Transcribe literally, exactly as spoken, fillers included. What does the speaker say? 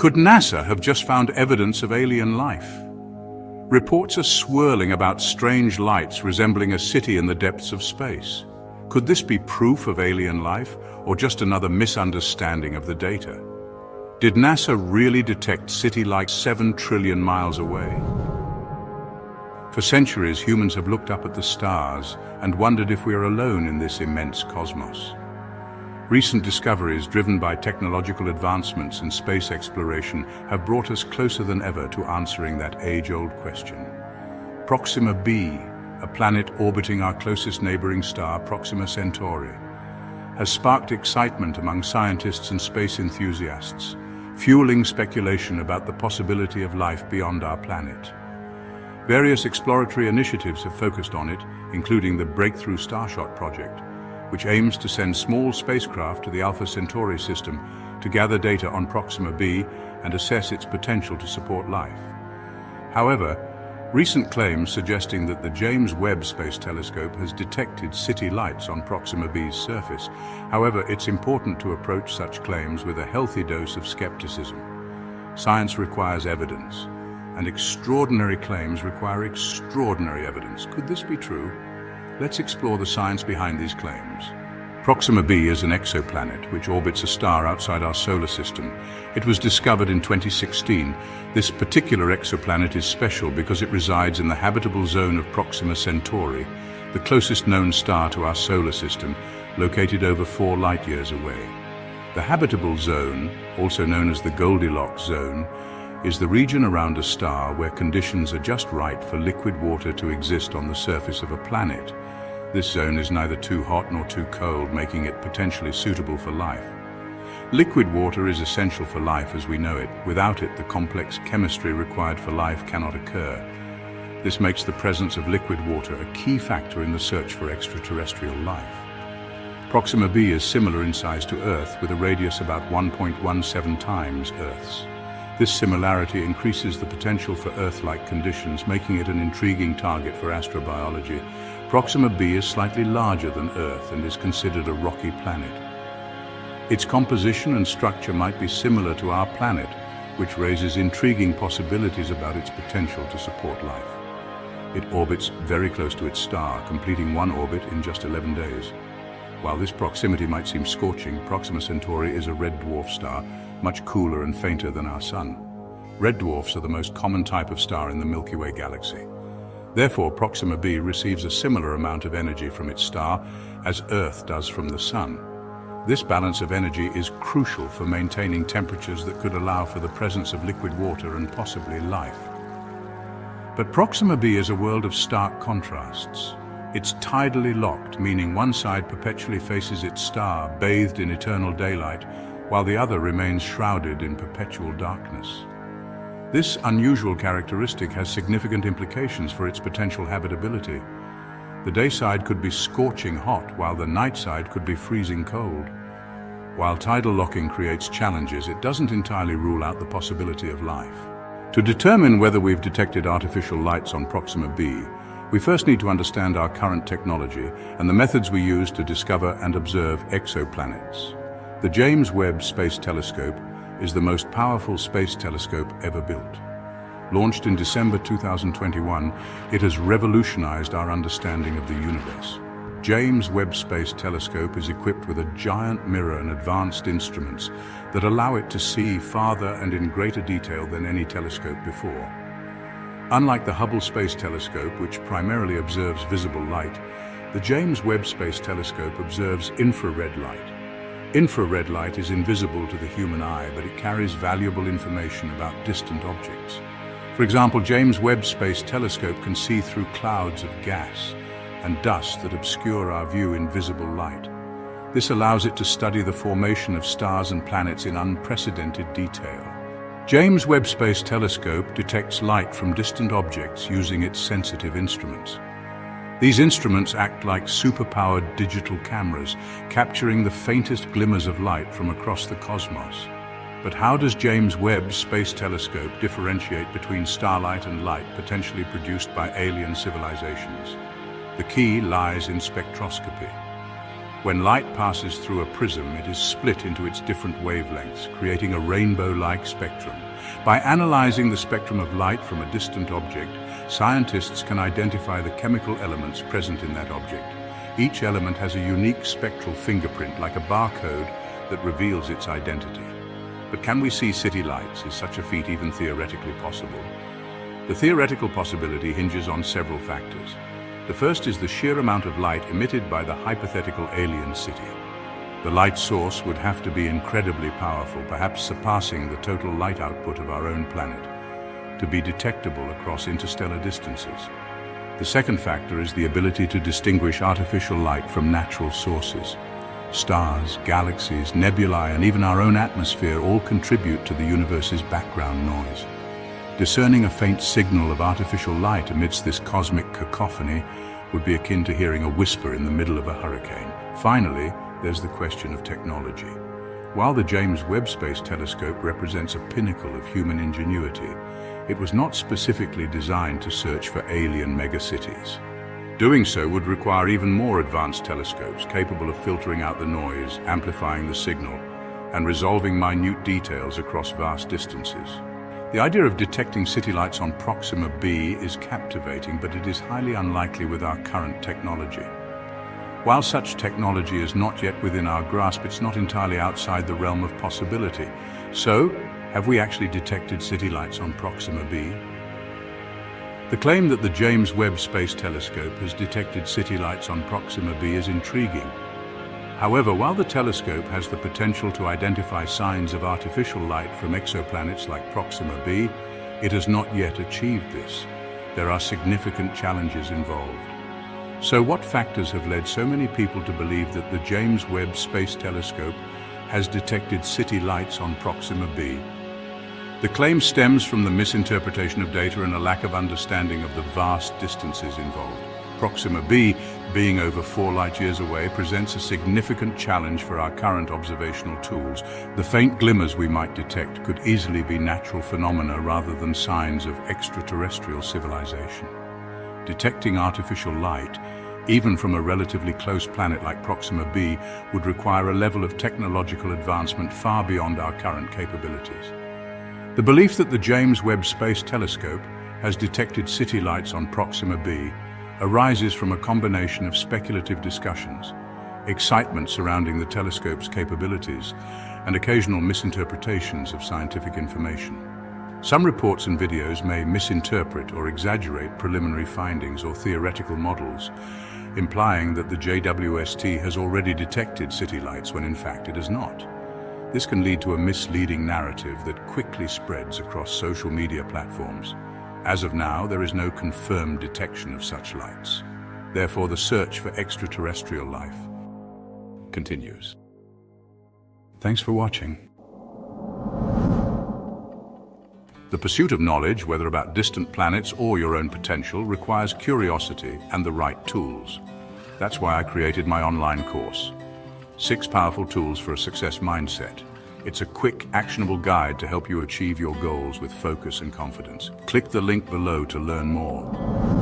Could NASA have just found evidence of alien life? Reports are swirling about strange lights resembling a city in the depths of space. Could this be proof of alien life, or just another misunderstanding of the data? Did NASA really detect city lights seven trillion miles away? For centuries, humans have looked up at the stars and wondered if we are alone in this immense cosmos. Recent discoveries driven by technological advancements in space exploration have brought us closer than ever to answering that age-old question. Proxima b, a planet orbiting our closest neighboring star, Proxima Centauri, has sparked excitement among scientists and space enthusiasts, fueling speculation about the possibility of life beyond our planet. Various exploratory initiatives have focused on it, including the Breakthrough Starshot Project, which aims to send small spacecraft to the Alpha Centauri system to gather data on Proxima b and assess its potential to support life. However, recent claims suggesting that the James Webb Space Telescope has detected city lights on Proxima b's surface. However, it's important to approach such claims with a healthy dose of skepticism. Science requires evidence, and extraordinary claims require extraordinary evidence. Could this be true? Let's explore the science behind these claims. Proxima b is an exoplanet which orbits a star outside our solar system. It was discovered in twenty sixteen. This particular exoplanet is special because it resides in the habitable zone of Proxima Centauri, the closest known star to our solar system, located over four light years away. The habitable zone, also known as the Goldilocks zone, is the region around a star where conditions are just right for liquid water to exist on the surface of a planet. This zone is neither too hot nor too cold, making it potentially suitable for life. Liquid water is essential for life as we know it. Without it, the complex chemistry required for life cannot occur. This makes the presence of liquid water a key factor in the search for extraterrestrial life. Proxima b is similar in size to Earth, with a radius about one point one seven times Earth's. This similarity increases the potential for Earth-like conditions, making it an intriguing target for astrobiology. Proxima b is slightly larger than Earth and is considered a rocky planet. Its composition and structure might be similar to our planet, which raises intriguing possibilities about its potential to support life. It orbits very close to its star, completing one orbit in just eleven days. While this proximity might seem scorching, Proxima Centauri is a red dwarf star, much cooler and fainter than our Sun. Red dwarfs are the most common type of star in the Milky Way galaxy. Therefore, Proxima b receives a similar amount of energy from its star as Earth does from the Sun. This balance of energy is crucial for maintaining temperatures that could allow for the presence of liquid water and possibly life. But Proxima b is a world of stark contrasts. It's tidally locked, meaning one side perpetually faces its star, bathed in eternal daylight, while the other remains shrouded in perpetual darkness. This unusual characteristic has significant implications for its potential habitability. The day side could be scorching hot, while the night side could be freezing cold. While tidal locking creates challenges, it doesn't entirely rule out the possibility of life. To determine whether we've detected artificial lights on Proxima b, we first need to understand our current technology and the methods we use to discover and observe exoplanets. The James Webb Space Telescope is the most powerful space telescope ever built. Launched in December two thousand twenty-one, it has revolutionized our understanding of the universe. James Webb Space Telescope is equipped with a giant mirror and advanced instruments that allow it to see farther and in greater detail than any telescope before. Unlike the Hubble Space Telescope, which primarily observes visible light, the James Webb Space Telescope observes infrared light. Infrared light is invisible to the human eye, but it carries valuable information about distant objects. For example, James Webb Space Telescope can see through clouds of gas and dust that obscure our view in visible light. This allows it to study the formation of stars and planets in unprecedented detail. James Webb Space Telescope detects light from distant objects using its sensitive instruments. These instruments act like superpowered digital cameras, capturing the faintest glimmers of light from across the cosmos. But how does James Webb Space Telescope differentiate between starlight and light potentially produced by alien civilizations? The key lies in spectroscopy. When light passes through a prism, it is split into its different wavelengths, creating a rainbow-like spectrum. By analyzing the spectrum of light from a distant object, scientists can identify the chemical elements present in that object. Each element has a unique spectral fingerprint, like a barcode, that reveals its identity. But can we see city lights? Is such a feat even theoretically possible? The theoretical possibility hinges on several factors. The first is the sheer amount of light emitted by the hypothetical alien city. The light source would have to be incredibly powerful, perhaps surpassing the total light output of our own planet, to be detectable across interstellar distances. The second factor is the ability to distinguish artificial light from natural sources. Stars, galaxies, nebulae, and even our own atmosphere all contribute to the universe's background noise. Discerning a faint signal of artificial light amidst this cosmic cacophony would be akin to hearing a whisper in the middle of a hurricane. Finally, there's the question of technology. While the James Webb Space Telescope represents a pinnacle of human ingenuity, it was not specifically designed to search for alien megacities. Doing so would require even more advanced telescopes capable of filtering out the noise, amplifying the signal, and resolving minute details across vast distances. The idea of detecting city lights on Proxima b is captivating, but it is highly unlikely with our current technology. While such technology is not yet within our grasp, it's not entirely outside the realm of possibility. So, have we actually detected city lights on Proxima b? The claim that the James Webb Space Telescope has detected city lights on Proxima b is intriguing. However, while the telescope has the potential to identify signs of artificial light from exoplanets like Proxima b, it has not yet achieved this. There are significant challenges involved. So what factors have led so many people to believe that the James Webb Space Telescope has detected city lights on Proxima b? The claim stems from the misinterpretation of data and a lack of understanding of the vast distances involved. Proxima b, being over four light years away, presents a significant challenge for our current observational tools. The faint glimmers we might detect could easily be natural phenomena rather than signs of extraterrestrial civilization. Detecting artificial light, even from a relatively close planet like Proxima b, would require a level of technological advancement far beyond our current capabilities. The belief that the James Webb Space Telescope has detected city lights on Proxima b arises from a combination of speculative discussions, excitement surrounding the telescope's capabilities, and occasional misinterpretations of scientific information. Some reports and videos may misinterpret or exaggerate preliminary findings or theoretical models, implying that the J W S T has already detected city lights when in fact it has not. This can lead to a misleading narrative that quickly spreads across social media platforms. As of now, there is no confirmed detection of such lights. Therefore, the search for extraterrestrial life continues. Thanks for watching. The pursuit of knowledge, whether about distant planets or your own potential, requires curiosity and the right tools. That's why I created my online course, Six Powerful Tools for a Success Mindset. It's a quick, actionable guide to help you achieve your goals with focus and confidence. Click the link below to learn more.